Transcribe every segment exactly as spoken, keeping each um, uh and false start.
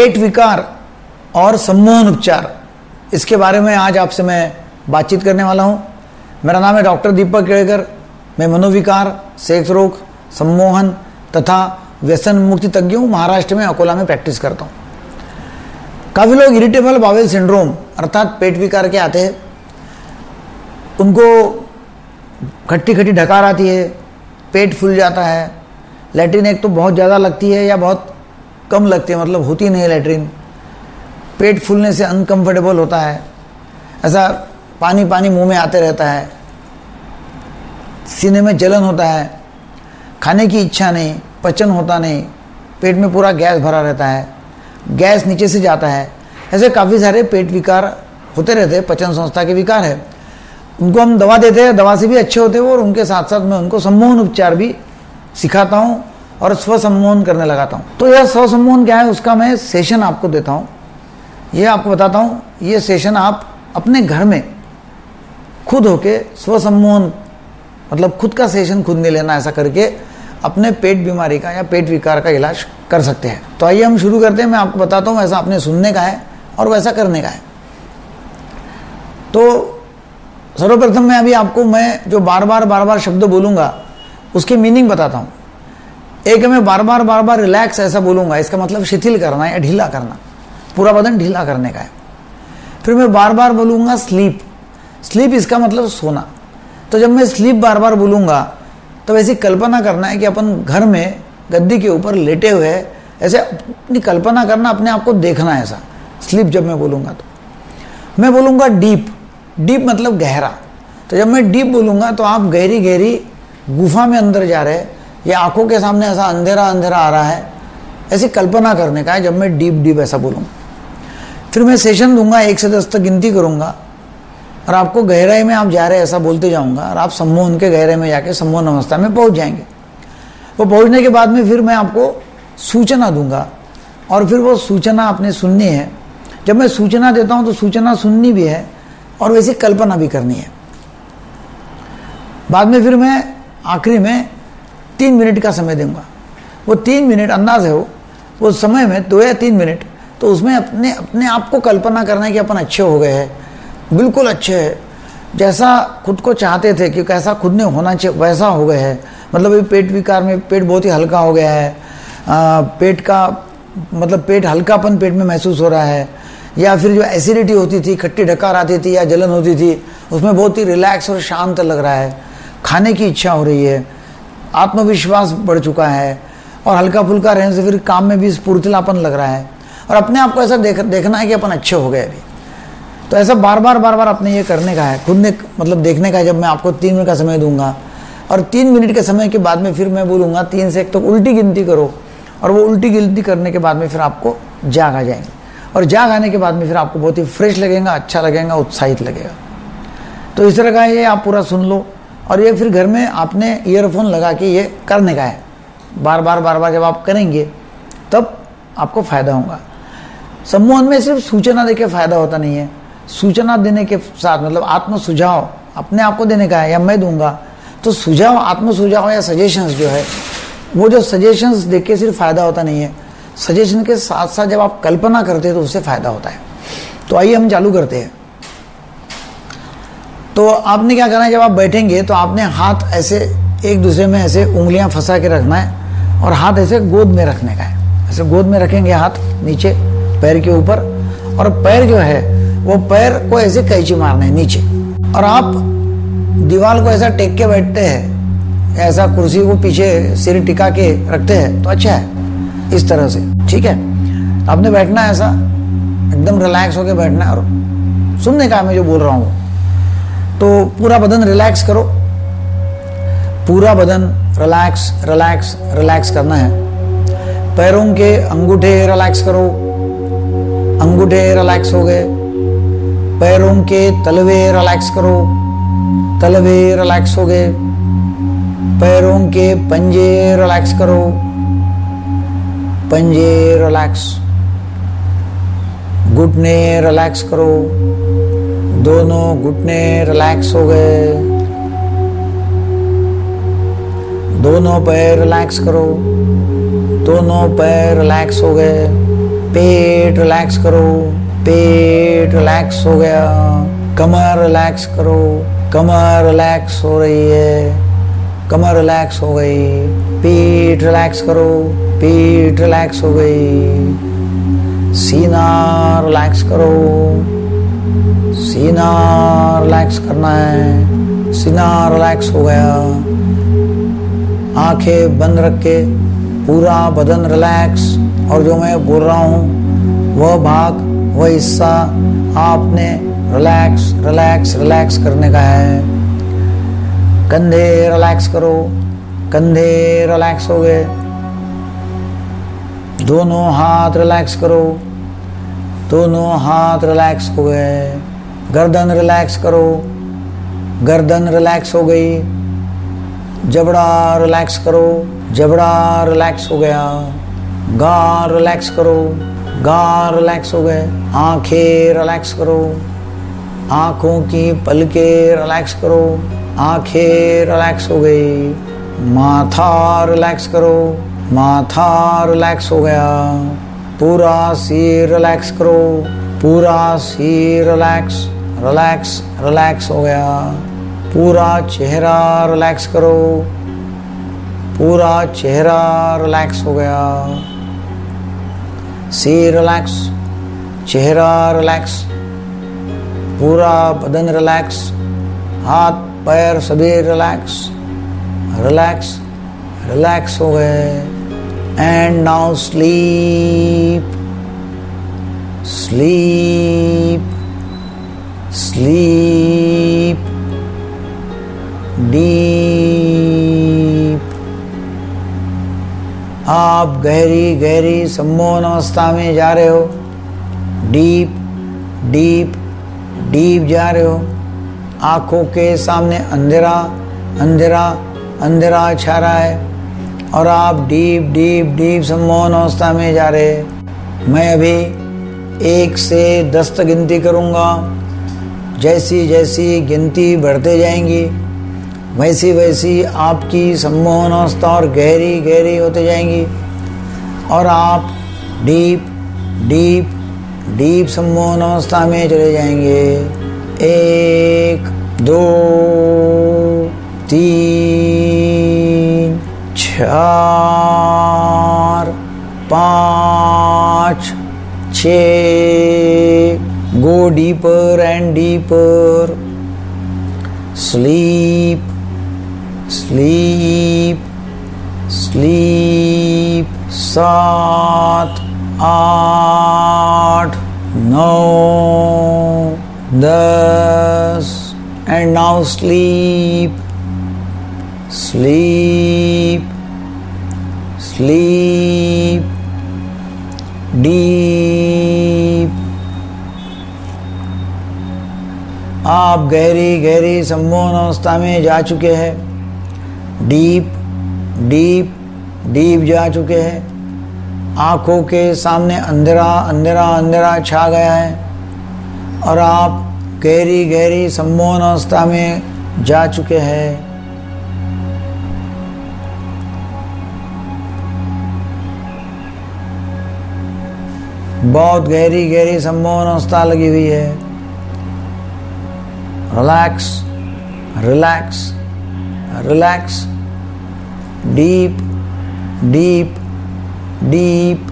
पेट विकार और सम्मोहन उपचार, इसके बारे में आज आपसे मैं बातचीत करने वाला हूं। मेरा नाम है डॉक्टर दीपक केड़कर। मैं मनोविकार, सेक्स रोग, सम्मोहन तथा व्यसन मुक्ति तज्ञ हूँ। महाराष्ट्र में अकोला में प्रैक्टिस करता हूँ। काफ़ी लोग इरिटेबल बावल सिंड्रोम अर्थात पेट विकार के आते हैं, उनको खट्टी खट्टी ढकार आती है, पेट फूल जाता है, लैट्रिन एक तो बहुत ज़्यादा लगती है या बहुत कम लगती है, मतलब होती नहीं है लैट्रिन, पेट फूलने से अनकंफर्टेबल होता है, ऐसा पानी पानी मुंह में आते रहता है, सीने में जलन होता है, खाने की इच्छा नहीं, पचन होता नहीं, पेट में पूरा गैस भरा रहता है, गैस नीचे से जाता है। ऐसे काफ़ी सारे पेट विकार होते रहते हैं, पचन संस्था के विकार है। उनको हम दवा देते हैं, दवा से भी अच्छे होते हैं और उनके साथ साथ मैं उनको सम्मोहन उपचार भी सिखाता हूँ और स्वसम्मोहन करने लगाता हूँ। तो यह स्वसम्मोहन क्या है उसका मैं सेशन आपको देता हूँ, यह आपको बताता हूँ। ये सेशन आप अपने घर में खुद होके स्वसम्मोहन मतलब खुद का सेशन खुद नहीं लेना, ऐसा करके अपने पेट बीमारी का या पेट विकार का इलाज कर सकते हैं। तो आइए हम शुरू करते हैं। मैं आपको बताता हूँ, ऐसा आपने सुनने का है और वैसा करने का है। तो सर्वप्रथम मैं अभी आपको मैं जो बार बार बार बार शब्द बोलूँगा उसकी मीनिंग बताता हूँ। एक मैं बार बार बार बार रिलैक्स ऐसा बोलूँगा, इसका मतलब शिथिल करना या ढीला करना, पूरा बदन ढीला करने का है। फिर मैं बार बार बोलूँगा स्लीप, स्लीप इसका मतलब सोना। तो जब मैं स्लीप बार बार बोलूँगा तो ऐसी कल्पना करना है कि अपन घर में गद्दी के ऊपर लेटे हुए ऐसे अपनी कल्पना करना, अपने आप को देखना है ऐसा। स्लीप जब मैं बोलूँगा तो मैं बोलूँगा डीप, डीप मतलब गहरा। तो जब मैं डीप बोलूँगा तो आप गहरी गहरी गुफा में अंदर जा रहे हैं या आंखों के सामने ऐसा अंधेरा अंधेरा आ रहा है, ऐसी कल्पना करने का है जब मैं डीप डीप ऐसा बोलूँगा। फिर मैं सेशन दूंगा, एक से दस तक गिनती करूँगा और आपको गहराई में आप जा रहे हैं ऐसा बोलते जाऊँगा और आप सम्मोहन के गहराई में जाके सम्मोहन अवस्था में पहुँच जाएंगे। वो पहुँचने के बाद में फिर मैं आपको सूचना दूंगा और फिर वो सूचना आपने सुननी है। जब मैं सूचना देता हूँ तो सूचना सुननी भी है और वैसी कल्पना भी करनी है। बाद में फिर मैं आखिरी में तीन मिनट का समय दूंगा। वो तीन मिनट अंदाज है, वो वो समय में दो या तीन मिनट तो उसमें अपने अपने आप को कल्पना करना है कि अपन अच्छे हो गए हैं, बिल्कुल अच्छे हैं, जैसा खुद को चाहते थे कि कैसा खुद ने होना चाहिए वैसा हो गए हैं। मतलब ये पेट विकार में पेट बहुत ही हल्का हो गया है, आ, पेट का मतलब पेट हल्कापन पेट में महसूस हो रहा है, या फिर जो एसिडिटी होती थी, खट्टी ढकार आती थी या जलन होती थी, उसमें बहुत ही रिलैक्स और शांत लग रहा है, खाने की इच्छा हो रही है, आत्मविश्वास बढ़ चुका है और हल्का फुल्का रहने से फिर काम में भी स्फूर्तिलापन लग रहा है और अपने आप को ऐसा देख देखना है कि अपन अच्छे हो गए अभी। तो ऐसा बार बार बार बार अपने ये करने का है, खुद ने मतलब देखने का है। जब मैं आपको तीन मिनट का समय दूंगा और तीन मिनट के समय के बाद में फिर मैं बोलूँगा तीन से एक तक तो उल्टी गिनती करो और वो उल्टी गिनती करने के बाद में फिर आपको जाग आ जाएंगे और जाग आने के बाद में फिर आपको बहुत ही फ्रेश लगेगा, अच्छा लगेगा, उत्साहित लगेगा। तो इस तरह का ये आप पूरा सुन लो और ये फिर घर में आपने ईयरफोन लगा के ये करने का है। बार बार बार बार जब आप करेंगे तब आपको फ़ायदा होगा। सम्मोहन में सिर्फ सूचना देके फ़ायदा होता नहीं है, सूचना देने के साथ मतलब आत्म सुझाव अपने आप को देने का है या मैं दूंगा तो सुझाव, आत्म सुझाव या सजेशंस जो है वो, जो सजेशंस देख के सिर्फ फ़ायदा होता नहीं है, सजेशन के साथ साथ जब आप कल्पना करते हैं तो उससे फ़ायदा होता है। तो आइए हम चालू करते हैं। तो आपने क्या करना है, जब आप बैठेंगे तो आपने हाथ ऐसे एक दूसरे में ऐसे उंगलियां फंसा के रखना है और हाथ ऐसे गोद में रखने का है। ऐसे गोद में रखेंगे हाथ नीचे पैर के ऊपर और पैर जो है वो पैर को ऐसे कैंची मारना है नीचे और आप दीवार को ऐसा टेक के बैठते हैं, ऐसा कुर्सी को पीछे सिर टिका के रखते हैं तो अच्छा है इस तरह से। ठीक है, आपने बैठना है ऐसा एकदम रिलैक्स होकर बैठना है और सुनने का मैं जो बोल रहा हूँ। तो पूरा बदन रिलैक्स करो, पूरा बदन रिलैक्स रिलैक्स रिलैक्स करना है। पैरों के अंगूठे रिलैक्स करो, अंगूठे रिलैक्स हो गए। पैरों के तलवे रिलैक्स करो, तलवे रिलैक्स हो गए। पैरों के पंजे रिलैक्स करो, पंजे रिलैक्स। घुटने रिलैक्स करो, दोनों घुटने रिलैक्स हो गए। दोनों पैर रिलैक्स करो, दोनों पैर रिलैक्स हो गए। पेट रिलैक्स करो, पेट रिलैक्स हो गया, कमर रिलैक्स करो, कमर रिलैक्स हो रही है, कमर रिलैक्स हो गई, पेट रिलैक्स करो, पेट रिलैक्स हो गई, सीना रिलैक्स करो, सीना रिलैक्स करना है, सीना रिलैक्स हो गया, आंखें बंद रख के पूरा बदन रिलैक्स। और जो मैं बोल रहा हूँ वह भाग, वह हिस्सा आपने रिलैक्स रिलैक्स रिलैक्स करने का है। कंधे रिलैक्स करो, कंधे रिलैक्स हो गए, दोनों हाथ रिलैक्स करो, दोनों हाथ रिलैक्स हो गए, गर्दन रिलैक्स करो, गर्दन रिलैक्स हो गई, जबड़ा रिलैक्स करो, जबड़ा रिलैक्स हो गया, गाल रिलैक्स करो, गाल रिलैक्स हो गए, आंखें रिलैक्स करो, आंखों की पलकें रिलैक्स करो, आंखें रिलैक्स हो गई, माथा रिलैक्स करो, माथा रिलैक्स हो गया, पूरा सिर रिलैक्स करो, पूरा सिर रिलैक्स रिलैक्स रिलैक्स हो गया, पूरा चेहरा रिलैक्स करो, पूरा चेहरा रिलैक्स हो गया, सिर रिलैक्स, चेहरा रिलैक्स, पूरा बदन रिलैक्स, हाथ पैर सभी रिलैक्स रिलैक्स रिलैक्स हो गए। And now sleep sleep sleep, deep, आप गहरी गहरी सम्मोहन अवस्था में जा रहे हो, डीप डीप डीप जा रहे हो, आँखों के सामने अंधेरा अंधेरा अंधेरा छा रहा है और आप डीप डीप डीप सम्मोहन अवस्था में जा रहे हैं। मैं अभी एक से दस तक गिनती करूँगा, जैसी जैसी गिनती बढ़ते जाएंगी वैसी वैसी आपकी सम्मोहन अवस्था और गहरी गहरी होते जाएंगी और आप डीप डीप डीप सम्मोहन अवस्था में चले जाएंगे। एक, दो, तीन, चार, पाँच, छः, go deeper and deeper. Sleep sleep sleep, सात, आठ, नौ, दस। And now sleep sleep sleep, deep, आप गहरी गहरी सम्मोहन अवस्था में जा चुके हैं, डीप डीप डीप जा चुके हैं, आँखों के सामने अंधेरा अंधेरा अंधेरा छा गया है और आप गहरी गहरी सम्मोहन अवस्था में जा चुके हैं। बहुत गहरी गहरी सम्मोहन अवस्था लगी हुई है। Relax relax relax, deep deep deep.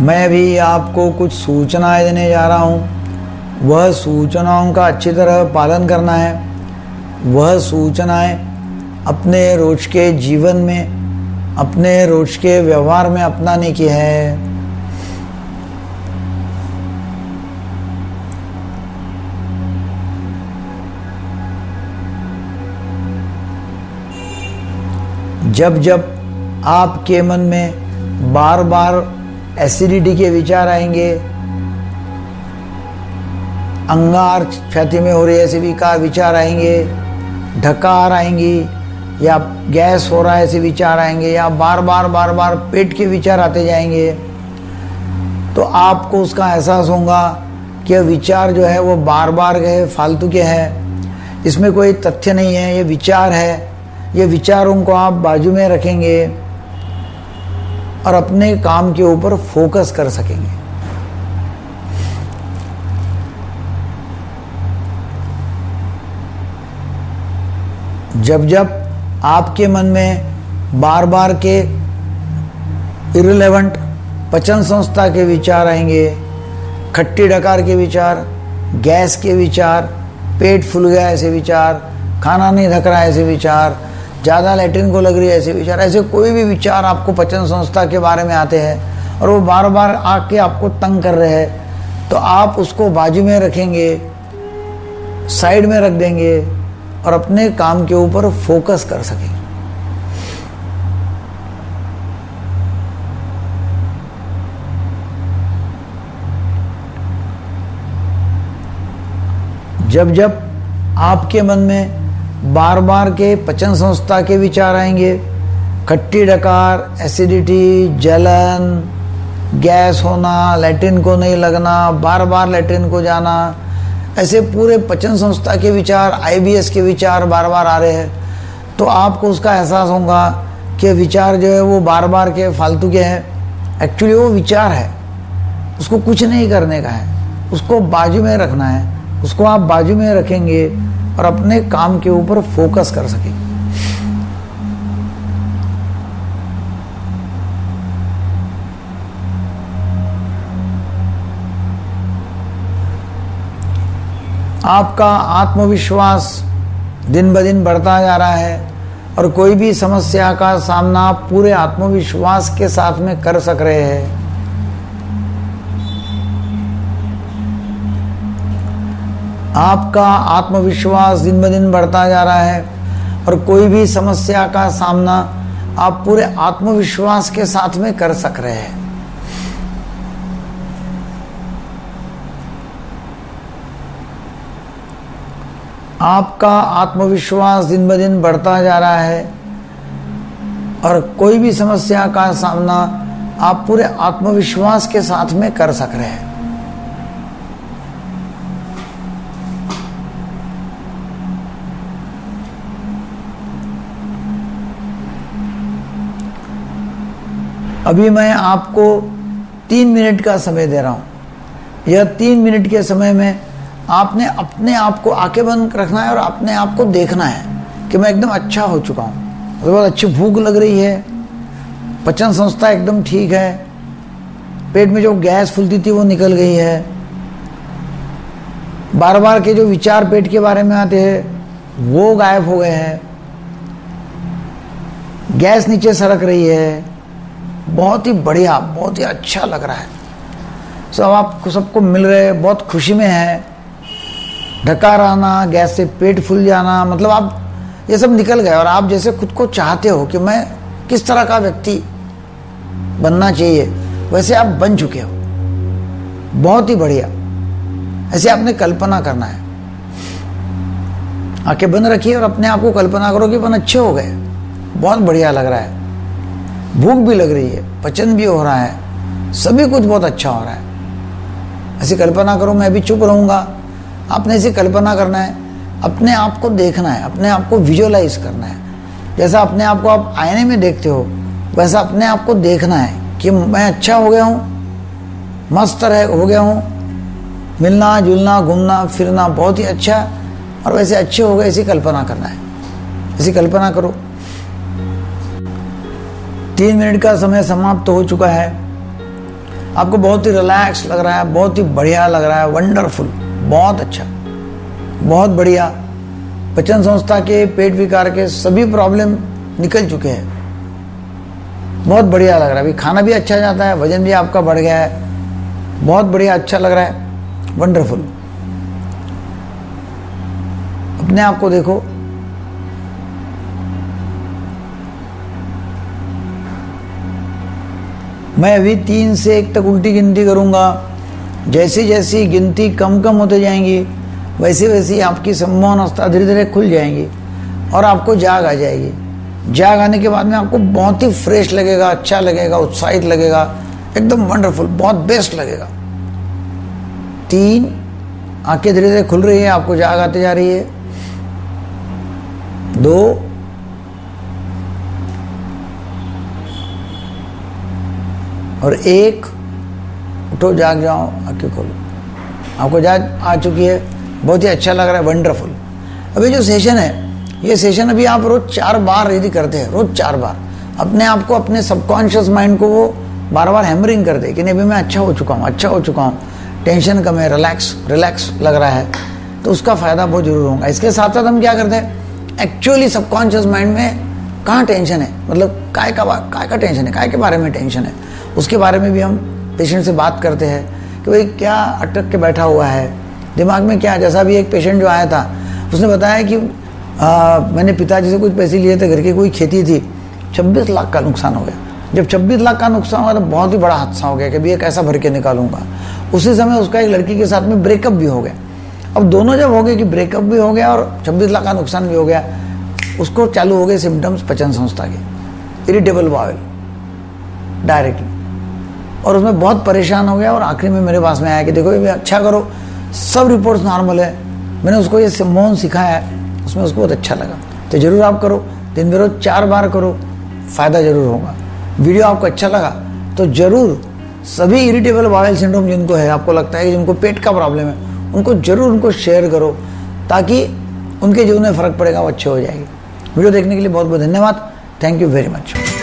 मैं भी आपको कुछ सूचनाएं देने जा रहा हूं, वह सूचनाओं का अच्छी तरह पालन करना है। वह सूचनाएं अपने रोज के जीवन में, अपने रोज के व्यवहार में अपनाने की है। जब जब आपके मन में बार बार एसिडिटी के विचार आएंगे, अंगार छाती में हो रही एसिडिटी का विचार आएंगे, डकार आएंगी या गैस हो रहा है ऐसे विचार आएंगे या बार बार बार बार पेट के विचार आते जाएंगे, तो आपको उसका एहसास होगा कि विचार जो है वो बार बार गए, फालतू के हैं, इसमें कोई तथ्य नहीं है, ये विचार है। ये विचारों को आप बाजू में रखेंगे और अपने काम के ऊपर फोकस कर सकेंगे। जब जब आपके मन में बार बार के इरिलेवेंट पचन संस्था के विचार आएंगे, खट्टी डकार के विचार, गैस के विचार, पेट फूल गया ऐसे विचार, खाना नहीं धक रहा ऐसे विचार, ज़्यादा लेटरिन को लग रही है ऐसे विचार, ऐसे कोई भी विचार आपको पचन संस्था के बारे में आते हैं और वो बार बार आके आपको तंग कर रहे हैं, तो आप उसको बाजू में रखेंगे, साइड में रख देंगे और अपने काम के ऊपर फोकस कर सकें। जब जब आपके मन में बार बार के पचन संस्था के विचार आएंगे, खट्टी डकार, एसिडिटी, जलन, गैस होना, लैट्रिन को नहीं लगना, बार बार लैट्रिन को जाना, ऐसे पूरे पचन संस्था के विचार, आईबीएस के विचार बार बार आ रहे हैं, तो आपको उसका एहसास होगा कि विचार जो है वो बार बार के फालतू के हैं। एक्चुअली वो विचार है, उसको कुछ नहीं करने का है, उसको बाजू में रखना है। उसको आप बाजू में रखेंगे और अपने काम के ऊपर फोकस कर सकेंगे। आपका आत्मविश्वास दिन ब दिन बढ़ता जा रहा है और कोई भी समस्या का सामना आप पूरे आत्मविश्वास के साथ में कर सक रहे हैं। आपका आत्मविश्वास दिन ब दिन बढ़ता जा रहा है और कोई भी समस्या का सामना आप पूरे आत्मविश्वास के साथ में कर सक रहे हैं। आपका आत्मविश्वास दिन ब दिन बढ़ता जा रहा है और कोई भी समस्या का सामना आप पूरे आत्मविश्वास के साथ में कर सक रहे हैं। अभी मैं आपको तीन मिनट का समय दे रहा हूं। यह तीन मिनट के समय में आपने अपने आप को आंखें बंद रखना है और अपने आप को देखना है कि मैं एकदम अच्छा हो चुका हूँ। उसके बाद अच्छी भूख लग रही है, पचन संस्था एकदम ठीक है, पेट में जो गैस फूलती थी वो निकल गई है, बार बार के जो विचार पेट के बारे में आते हैं वो गायब हो गए हैं, गैस नीचे सरक रही है, बहुत ही बढ़िया, बहुत ही अच्छा लग रहा है, सब आप सबको मिल रहे हैं, बहुत खुशी में है। डकार आना, गैस से पेट फूल जाना, मतलब आप ये सब निकल गए और आप जैसे खुद को चाहते हो कि मैं किस तरह का व्यक्ति बनना चाहिए वैसे आप बन चुके हो, बहुत ही बढ़िया। ऐसे आपने कल्पना करना है, आंखें बंद रखिए और अपने आप को कल्पना करो कि अपन अच्छे हो गए, बहुत बढ़िया लग रहा है, भूख भी लग रही है, पचन भी हो रहा है, सभी कुछ बहुत अच्छा हो रहा है। ऐसी कल्पना करो, मैं अभी चुप रहूँगा। आपने इसे कल्पना करना है, अपने आप को देखना है, अपने आप को विजुअलाइज करना है। जैसा अपने आप को आप आईने में देखते हो वैसा अपने आप को देखना है कि मैं अच्छा हो गया हूँ, मस्त रह हो गया हूँ, मिलना जुलना घूमना फिरना बहुत ही अच्छा और वैसे अच्छे हो गए, ऐसी कल्पना करना है। ऐसी कल्पना करो। तीन मिनट का समय समाप्त हो चुका है। आपको बहुत ही रिलैक्स लग रहा है, बहुत ही बढ़िया लग रहा है, वंडरफुल, बहुत अच्छा, बहुत बढ़िया। पचन संस्था के, पेट विकार के सभी प्रॉब्लम निकल चुके हैं, बहुत बढ़िया लग रहा है। अभी खाना भी अच्छा जाता है, वजन भी आपका बढ़ गया है, बहुत बढ़िया, अच्छा लग रहा है, वंडरफुल। अपने आप को देखो, मैं अभी तीन से एक तक उल्टी गिनती करूंगा। जैसी जैसी गिनती कम कम होते जाएंगी वैसे वैसे आपकी सम्मान अवस्था धीरे धीरे खुल जाएंगी और आपको जाग आ जाएगी। जाग आने के बाद में आपको बहुत ही फ्रेश लगेगा, अच्छा लगेगा, उत्साहित लगेगा, एकदम वंडरफुल, बहुत बेस्ट लगेगा। तीन, आंखें धीरे धीरे खुल रही हैं, आपको जाग आती जा रही है। दो, और एक, उठो, जाग जाओ, आंखें खोलो, आपको जाग आ चुकी है, बहुत ही अच्छा लग रहा है, वंडरफुल। अभी जो सेशन है, ये सेशन अभी आप रोज चार बार यदि करते हैं, रोज चार बार अपने आप को, अपने सबकॉन्शियस माइंड को वो बार बार हैमरिंग कर दे कि नहीं अभी मैं अच्छा हो चुका हूँ, अच्छा हो चुका हूँ, टेंशन कम है, रिलैक्स रिलैक्स लग रहा है, तो उसका फ़ायदा बहुत जरूर होगा। इसके साथ साथ हम क्या करते हैं, एक्चुअली सबकॉन्शियस माइंड में कहाँ टेंशन है, मतलब काय का काय का टेंशन है, काय के बारे में टेंशन है, उसके बारे में भी हम पेशेंट से बात करते हैं कि भाई क्या अटक के बैठा हुआ है दिमाग में, क्या। जैसा भी एक पेशेंट जो आया था, उसने बताया कि आ, मैंने पिताजी से कुछ पैसे लिए थे, घर की कोई खेती थी, छब्बीस लाख का नुकसान हो गया। जब छब्बीस लाख का नुकसान हुआ तो बहुत ही बड़ा हादसा हो गया कि भैया कैसा भर के निकालूंगा। उसी समय उसका एक लड़की के साथ में ब्रेकअप भी हो गया। अब दोनों जब हो गए कि ब्रेकअप भी हो गया और छब्बीस लाख का नुकसान भी हो गया, उसको चालू हो गए सिम्टम्स पचन संस्था के, इरिटेबल बावल डायरेक्टली, और उसमें बहुत परेशान हो गया। और आखिरी में मेरे पास में आया कि देखो ये अच्छा करो, सब रिपोर्ट्स नॉर्मल है, मैंने उसको ये सिमोन सिखाया, उसमें उसको बहुत अच्छा लगा। तो ज़रूर आप करो, दिन में रोज चार बार करो, फ़ायदा ज़रूर होगा। वीडियो आपको अच्छा लगा तो ज़रूर सभी इरिटेबल बावल सिंड्रोम जिनको है, आपको लगता है कि जिनको पेट का प्रॉब्लम है, उनको ज़रूर उनको शेयर करो ताकि उनके जीवन में फ़र्क पड़ेगा, वो अच्छे हो जाएगी। वीडियो देखने के लिए बहुत बहुत धन्यवाद, थैंक यू वेरी मच।